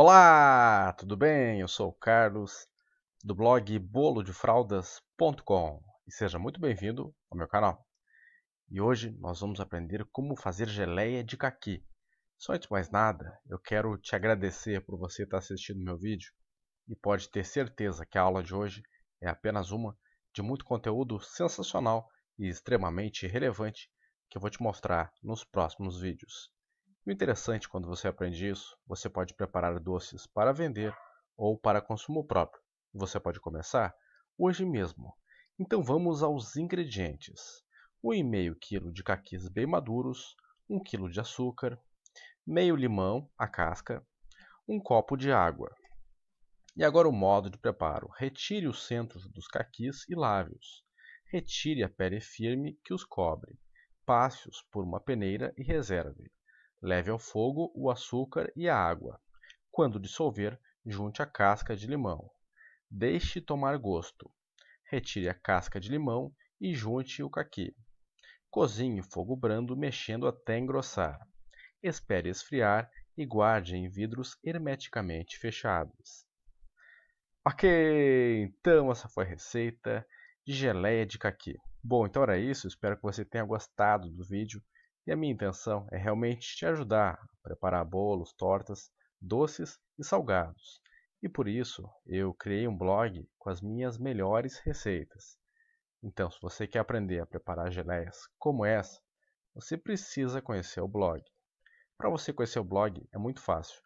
Olá, tudo bem? Eu sou o Carlos, do blog bolodefraldas.com e seja muito bem-vindo ao meu canal. E hoje nós vamos aprender como fazer geleia de caqui. Só antes de mais nada, eu quero te agradecer por você estar assistindo meu vídeo e pode ter certeza que a aula de hoje é apenas uma de muito conteúdo sensacional e extremamente relevante que eu vou te mostrar nos próximos vídeos. O interessante quando você aprende isso, você pode preparar doces para vender ou para consumo próprio. Você pode começar hoje mesmo. Então vamos aos ingredientes. 1,5 kg de caquis bem maduros, 1 kg de açúcar, meio limão, a casca, 1 copo de água. E agora o modo de preparo. Retire os centros dos caquis e lave-os. Retire a pele firme que os cobre. Passe-os por uma peneira e reserve. Leve ao fogo o açúcar e a água. Quando dissolver, junte a casca de limão. Deixe tomar gosto. Retire a casca de limão e junte o caqui. Cozinhe em fogo brando, mexendo até engrossar. Espere esfriar e guarde em vidros hermeticamente fechados. Ok, então essa foi a receita de geleia de caqui. Bom, então era isso. Espero que você tenha gostado do vídeo. E a minha intenção é realmente te ajudar a preparar bolos, tortas, doces e salgados. E por isso eu criei um blog com as minhas melhores receitas. Então, se você quer aprender a preparar geleias como essa, você precisa conhecer o blog. Para você conhecer o blog é muito fácil.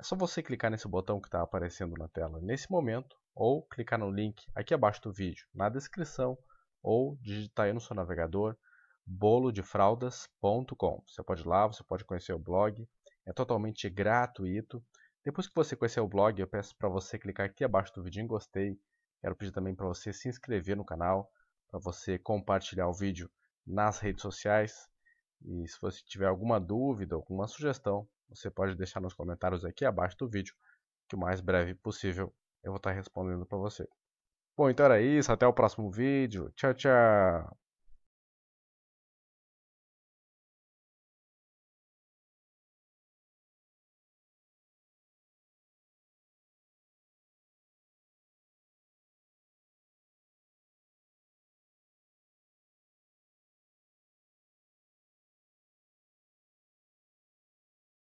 É só você clicar nesse botão que está aparecendo na tela nesse momento ou clicar no link aqui abaixo do vídeo, na descrição, ou digitar aí no seu navegador bolodefraldas.com. Você pode ir lá, você pode conhecer o blog, é totalmente gratuito. Depois que você conhecer o blog, eu peço para você clicar aqui abaixo do vídeo em gostei. Quero pedir também para você se inscrever no canal, para você compartilhar o vídeo nas redes sociais. E se você tiver alguma dúvida, alguma sugestão, você pode deixar nos comentários aqui abaixo do vídeo, que o mais breve possível eu vou estar respondendo para você. Bom, então era isso, até o próximo vídeo. Tchau, tchau!